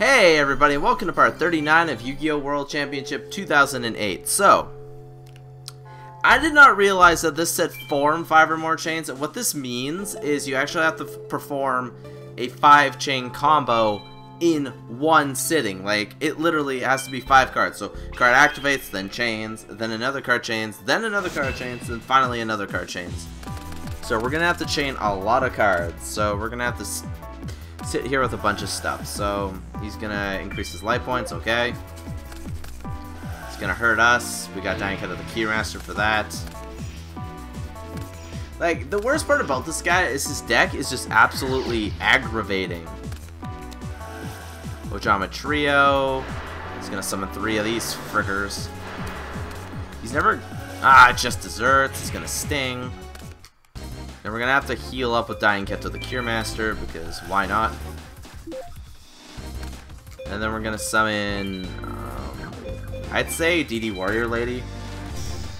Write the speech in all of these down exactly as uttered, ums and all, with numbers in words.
Hey everybody, welcome to part thirty-nine of Yu-Gi-Oh! World Championship two thousand eight. So, I did not realize that this said form five or more chains. What this means is you actually have to perform a five chain combo in one sitting. Like, it literally has to be five cards. So, card activates, then chains, then another card chains, then another card chains, then finally another card chains. So we're gonna have to chain a lot of cards. So we're gonna have to sit here with a bunch of stuff. So he's gonna increase his life points. Okay, it's gonna hurt us. We got Dying Kato the Cure Master for that. Like, the worst part about this guy is his deck is just absolutely aggravating. Ojama Trio. He's gonna summon three of these frickers. He's never ah just desserts. He's gonna sting. And we're gonna have to heal up with Dying Kato the Cure Master, because why not? And then we're gonna summon, um, I'd say D D Warrior Lady.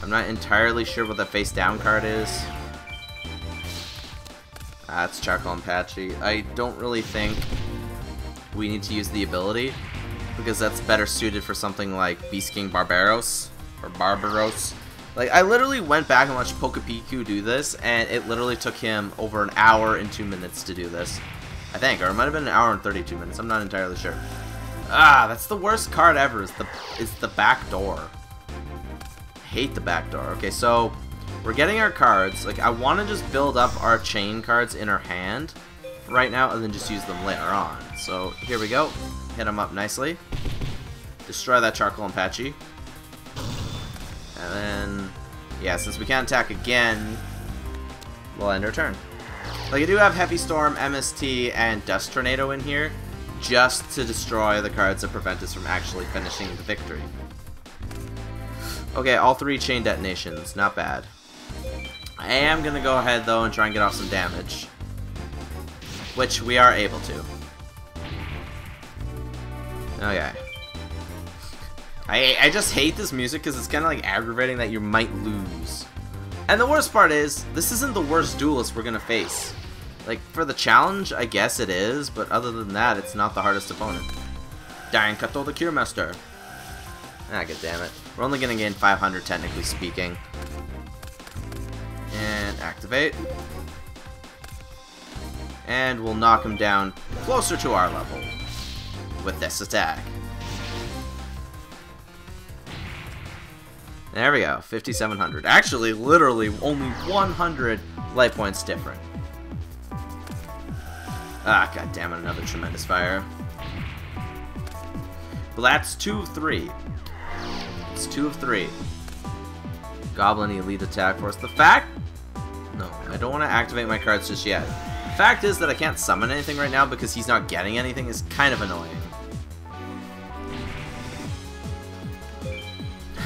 I'm not entirely sure what that face down card is. That's Charcoal and Patchy. I don't really think we need to use the ability, because that's better suited for something like Beast King Barbaros or Barbaros. Like, I literally went back and watched Pocopiku do this, and it literally took him over an hour and two minutes to do this, I think. Or it might have been an hour and thirty-two minutes. I'm not entirely sure. Ah, that's the worst card ever. It's the, it's the back door. I hate the back door. Okay, so we're getting our cards. Like, I want to just build up our chain cards in our hand right now and then just use them later on. So here we go. Hit them up nicely. Destroy that Charcoal and Patchy. And then, yeah, since we can't attack again, we'll end our turn. Like, I do have Heavy Storm, M S T, and Dust Tornado in here, just to destroy the cards that prevent us from actually finishing the victory. Okay, all three Chain Detonations, not bad. I am gonna go ahead, though, and try and get off some damage. Which we are able to. Okay. I, I just hate this music because it's kind of like aggravating that you might lose. And the worst part is, this isn't the worst duelist we're going to face. Like, for the challenge, I guess it is, but other than that, it's not the hardest opponent. Dying Kato the Cure Master. Ah, goddammit. We're only going to gain five hundred, technically speaking. And activate. And we'll knock him down closer to our level with this attack. There we go, fifty-seven hundred. Actually, literally, only one hundred life points different. Ah, goddammit, another Tremendous Fire. But that's two of three. It's two of three. Goblin Elite Attack Force. The fact... No, I don't want to activate my cards just yet. The fact is that I can't summon anything right now because he's not getting anything is kind of annoying.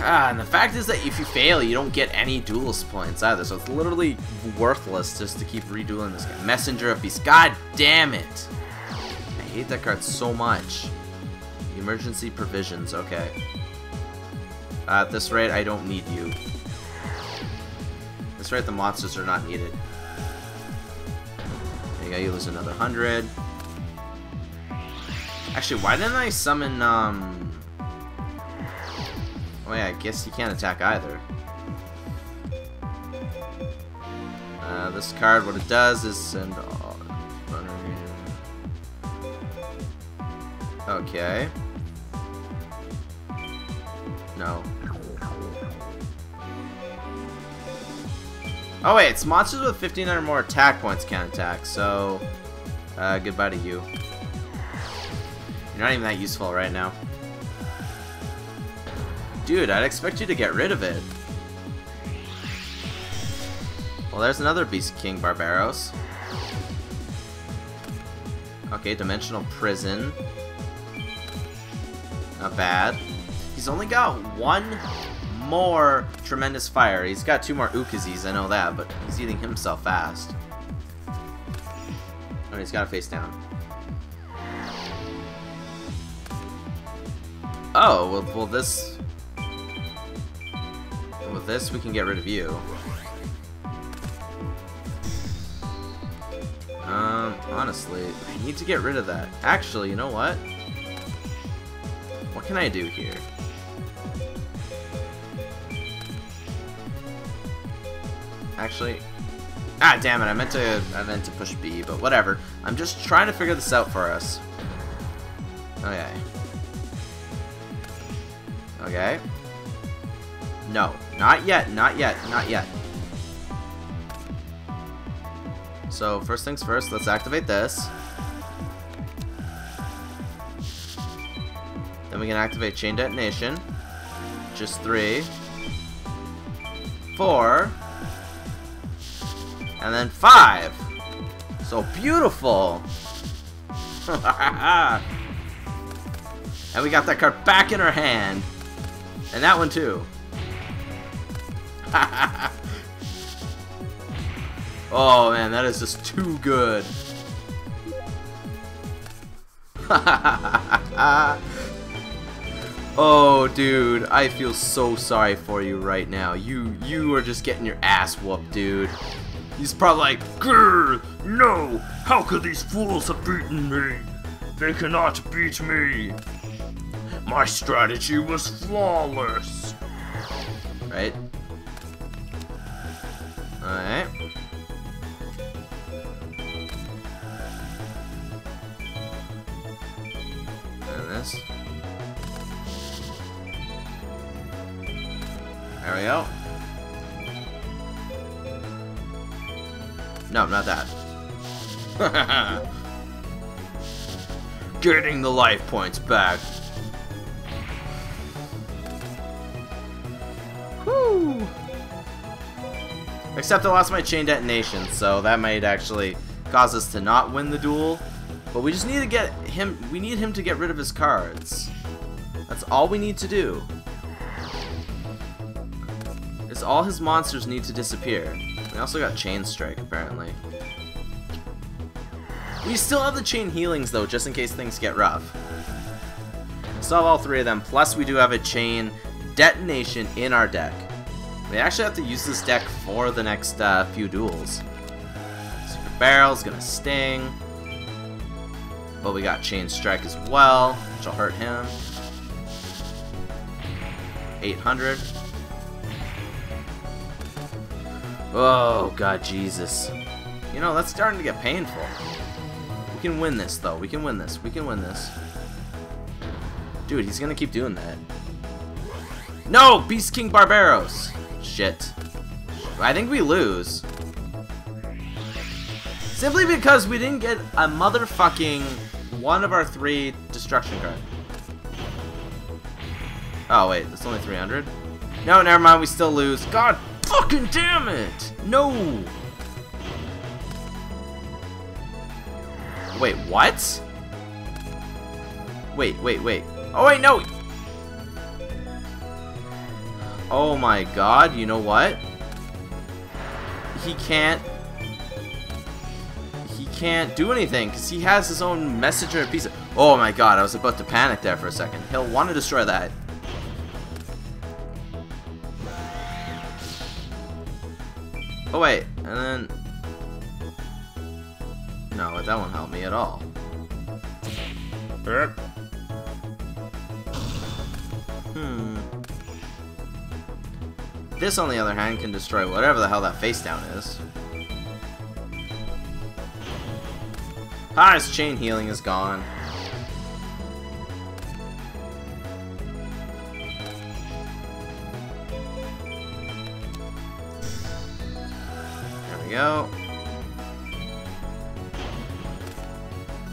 Ah, and the fact is that if you fail, you don't get any duelist points either, so it's literally worthless just to keep redueling this guy. Messenger of Peace. God damn it! I hate that card so much. Emergency provisions. Okay. Uh, at this rate, I don't need you. At this rate, the monsters are not needed. There you go. You lose another hundred. Actually, why didn't I summon um? Oh yeah, I guess he can't attack either. Uh, this card, what it does is send all... Okay. No. Oh wait, it's monsters with fifteen hundred or more attack points can't attack, so... Uh, goodbye to you. You're not even that useful right now. Dude, I'd expect you to get rid of it. Well, there's another Beast King Barbaros. Okay, Dimensional Prison. Not bad. He's only got one more Tremendous Fire. He's got two more Ookazis, I know that, but he's eating himself fast. Oh, he's got a face down. Oh, well, well this... With this, we can get rid of you. Um, honestly, I need to get rid of that. Actually, you know what? what can I do here? Actually, ah, damn it! I meant to, I meant to push B, but whatever. I'm just trying to figure this out for us. Okay. Okay. No, not yet, not yet, not yet. So first things first, let's activate this. Then we can activate Chain Detonation. Just three. Four. And then five. So beautiful. And we got that card back in our hand. And that one too. Oh man, that is just too good. Oh dude, I feel so sorry for you right now. You you are just getting your ass whooped, dude. He's probably like, grr, no, how could these fools have beaten me? They cannot beat me. My strategy was flawless. Right? Alright. And this. There we go. No, not that. Getting the life points back. Whoo! Except I lost my Chain Detonation, so that might actually cause us to not win the duel. But we just need to get him, we need him to get rid of his cards. That's all we need to do. It's all his monsters need to disappear. We also got Chain Strike, apparently. We still have the Chain Healings, though, just in case things get rough. Still have all three of them, plus we do have a Chain Detonation in our deck. We actually have to use this deck for the next uh, few duels. Super Barrel's gonna sting. But we got Chain Strike as well, which will hurt him. eight hundred. Oh, God, Jesus. You know, that's starting to get painful. We can win this, though. We can win this. We can win this. Dude, he's gonna keep doing that. No! Beast King Barbaros! Shit. I think we lose. Simply because we didn't get a motherfucking one of our three destruction card. Oh, wait. That's only three hundred? No, never mind. We still lose. God fucking damn it! No! Wait, what? Wait, wait, wait. Oh, wait, no! Oh my god, you know what? He can't... He can't do anything, because he has his own Messenger of Peace. Oh my god, I was about to panic there for a second. He'll want to destroy that. Oh wait, and then... No, that won't help me at all. Hmm... This, on the other hand, can destroy whatever the hell that face down is. Ah, his Chain Healing is gone. There we go.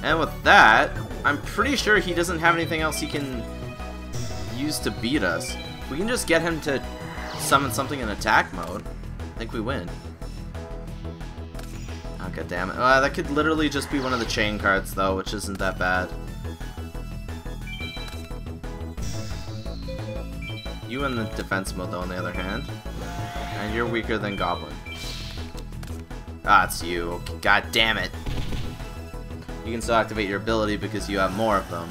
And with that, I'm pretty sure he doesn't have anything else he can use to beat us. We can just get him to summon something in attack mode. I think we win. Oh, god damn it. Uh, that could literally just be one of the chain cards, though, which isn't that bad. You in the defense mode, though, on the other hand. And you're weaker than Goblin. Ah, it's you. God damn it. You can still activate your ability because you have more of them.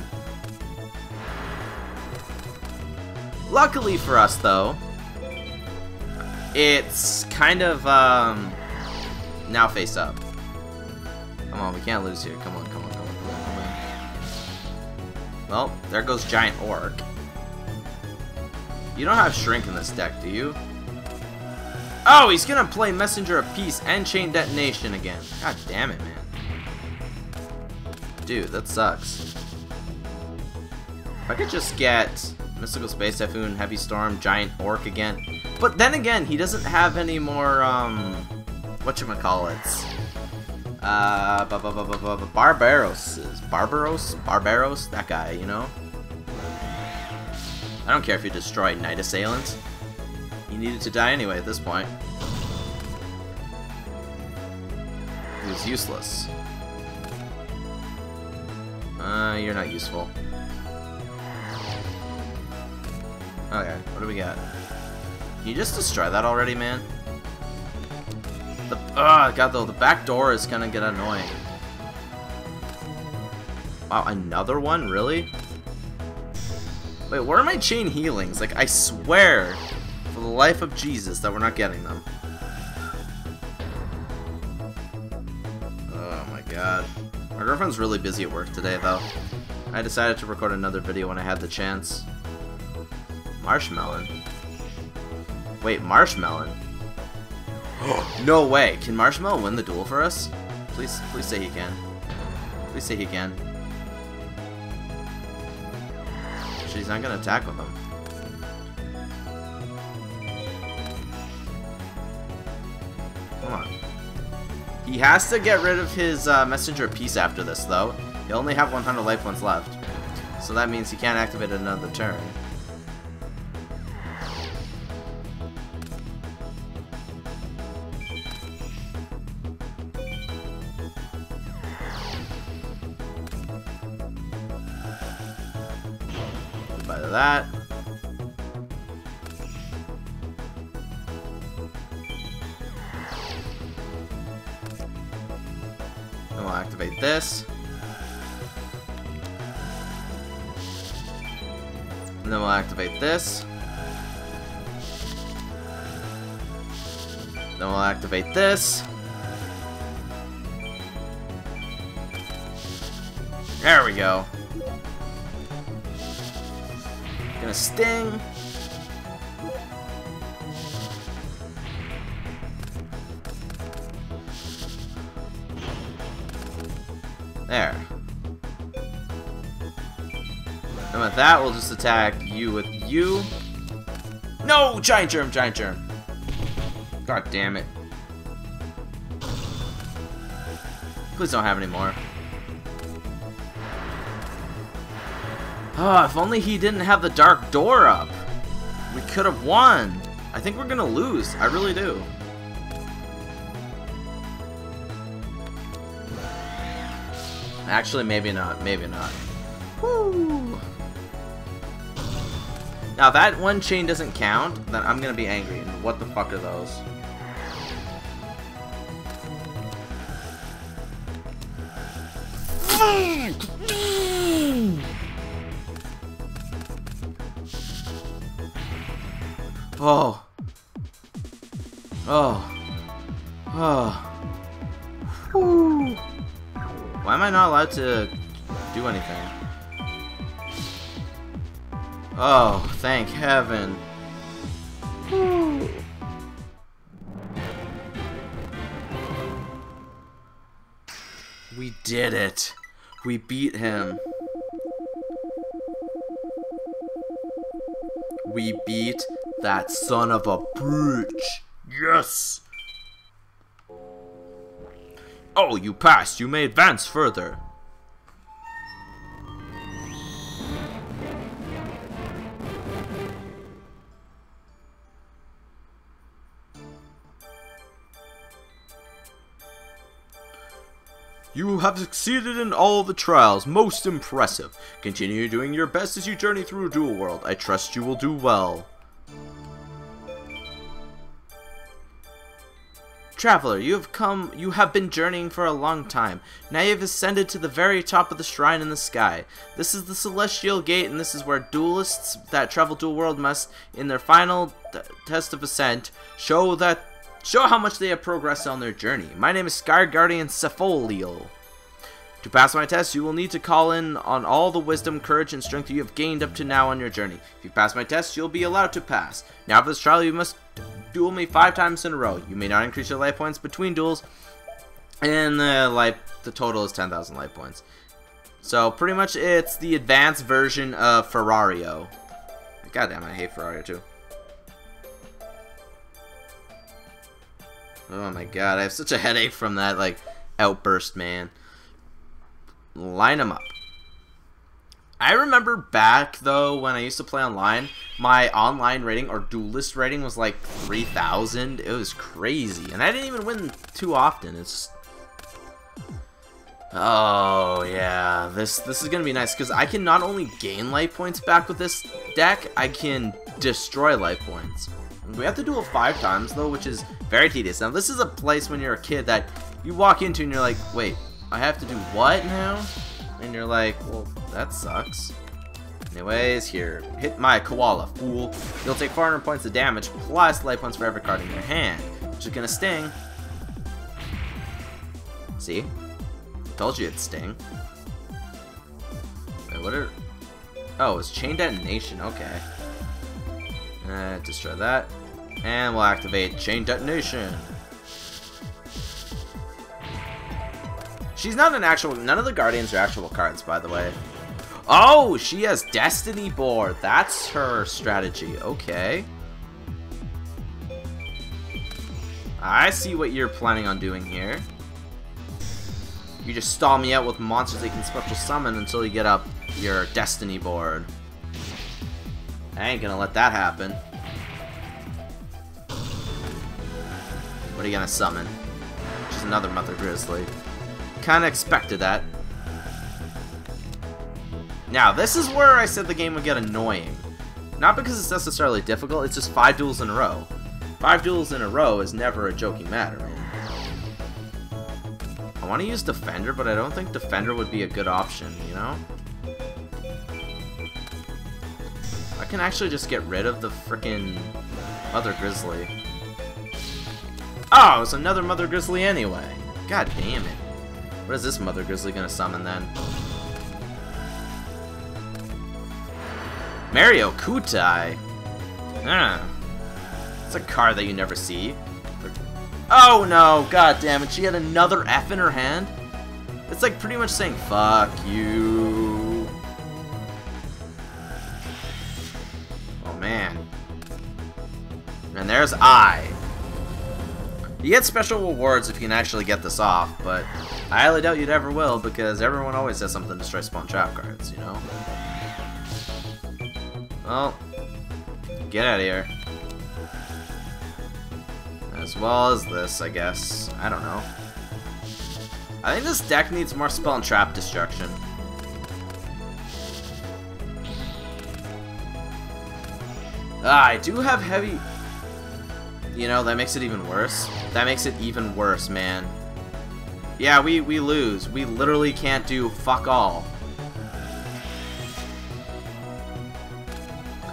Luckily for us, though, it's kind of, um, now face up. Come on, we can't lose here. Come on, come on, come on, come on, come on. Well, there goes Giant Orc. You don't have Shrink in this deck, do you? Oh, he's gonna play Messenger of Peace and Chain Detonation again. God damn it, man. Dude, that sucks. If I could just get Mystical Space Typhoon, Heavy Storm, Giant Orc again. But then again, he doesn't have any more, um... whatchamacallits. Uh, Barbaros. Barbaros? Barbaros? That guy, you know? I don't care if you destroy Night Assailant. You needed to die anyway at this point. It was useless. Uh, you're not useful. Okay, what do we got? Can you just destroy that already, man? The, oh, God, though, the back door is gonna get annoying. Wow, another one? Really? Wait, where are my chain healings? Like, I swear, for the life of Jesus, that we're not getting them. Oh, my God. My girlfriend's really busy at work today, though. I decided to record another video when I had the chance. Marshmallow. Wait, Marshmallow? No way! Can Marshmallow win the duel for us? Please, please say he can. Please say he can. She's not gonna attack with him. Come on. He has to get rid of his uh, Messenger of Peace after this, though. He'll only have one hundred life points left. So that means he can't activate it another turn. That. And we'll activate this. And then we'll activate this. Then we'll activate this. There we go. Gonna sting. There. And with that, we'll just attack you with you. No! Giant Germ, Giant Germ. God damn it. Please don't have any more. Oh, if only he didn't have the dark door up. We could have won. I think we're gonna lose. I really do. Actually, maybe not. Maybe not. Woo! Now, if that one chain doesn't count, then I'm gonna be angry. And what the fuck are those? Oh. Oh. Oh. Whew. Why am I not allowed to do anything? Oh, thank heaven. Whew. We did it. We beat him. We beat that son of a bitch. Yes! Oh, you passed. You may advance further. You have succeeded in all the trials. Most impressive. Continue doing your best as you journey through Dual World. I trust you will do well. Traveler, you have come, you have been journeying for a long time. Now you have ascended to the very top of the shrine in the sky. This is the Celestial Gate, and this is where duelists that travel Dual World must, in their final test of ascent, show that show how much they have progressed on their journey. My name is Sky Guardian Sepholiel. To pass my test, you will need to call in on all the wisdom, courage, and strength you have gained up to now on your journey. If you pass my test, you'll be allowed to pass. Now for this trial, you must duel me five times in a row. You may not increase your life points between duels, and the life, the total is ten thousand life points. So pretty much it's the advanced version of Ferrario. Goddamn, I hate Ferrario too. Oh my god, I have such a headache from that, like, outburst, man. Line them up. I remember back, though, when I used to play online, my online rating, or duelist rating, was like three thousand. It was crazy. And I didn't even win too often. It's... Oh, yeah. This this is going to be nice, because I can not only gain life points back with this deck, I can destroy life points. We have to duel five times, though, which is very tedious. Now, this is a place when you're a kid that you walk into and you're like, wait, I have to do what now? And you're like, well, that sucks. Anyways, here, hit my koala, fool. You'll take four hundred points of damage, plus life points for every card in your hand, which is going to sting. See? I told you it'd sting. Wait, what are... Oh, it's Chain Detonation, okay. Uh, destroy that. And we'll activate Chain Detonation. She's not an actual... None of the Guardians are actual cards, by the way. Oh, she has Destiny Board. That's her strategy. Okay. I see what you're planning on doing here. You just stall me out with monsters they can special summon until you get up your Destiny Board. I ain't gonna let that happen. What are you gonna summon? Just another Mother Grizzly. Kinda expected that. Now, this is where I said the game would get annoying. Not because it's necessarily difficult, it's just five duels in a row. Five duels in a row is never a joking matter, man. I wanna use Defender, but I don't think Defender would be a good option, you know? I can actually just get rid of the frickin' Mother Grizzly. Oh, it's another Mother Grizzly anyway. God damn it. What is this Mother Grizzly gonna summon then? Mario Kutai. Ah. It's a card that you never see. Oh no, god damn it, she had another F in her hand? It's like pretty much saying, fuck you. Man. And there's I. You get special rewards if you can actually get this off, but I highly doubt you'd ever will, because everyone always has something to destroy spawn trap cards, you know? Well, get out of here. As well as this, I guess. I don't know. I think this deck needs more spell and trap destruction. Ah, I do have heavy... You know, that makes it even worse. That makes it even worse, man. Yeah, we, we lose. We literally can't do fuck all.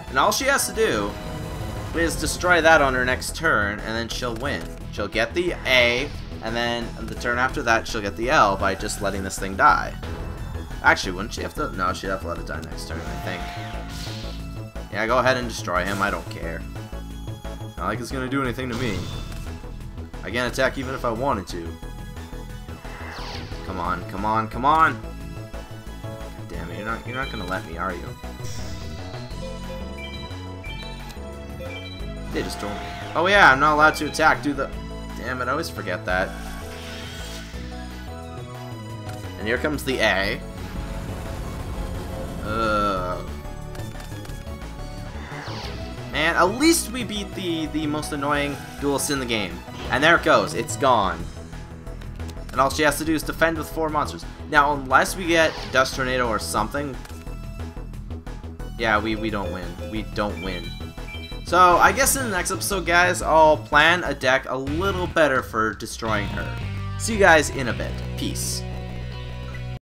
And all she has to do is destroy that on her next turn, and then she'll win. She'll get the A, and then the turn after that, she'll get the L by just letting this thing die. Actually, wouldn't she have to... No, she'd have to let it die next turn, I think. Yeah, go ahead and destroy him. I don't care. Not like it's gonna do anything to me. I can't attack even if I wanted to. Come on, come on, come on! God damn it! You're not, you're not gonna let me, are you? They just told me. Oh yeah, I'm not allowed to attack. Do the. Damn it! I always forget that. And here comes the A. Ugh. And at least we beat the, the most annoying duelist in the game. And there it goes. It's gone. And all she has to do is defend with four monsters. Now, unless we get Dust Tornado or something... Yeah, we, we don't win. We don't win. So, I guess in the next episode, guys, I'll plan a deck a little better for destroying her. See you guys in a bit. Peace.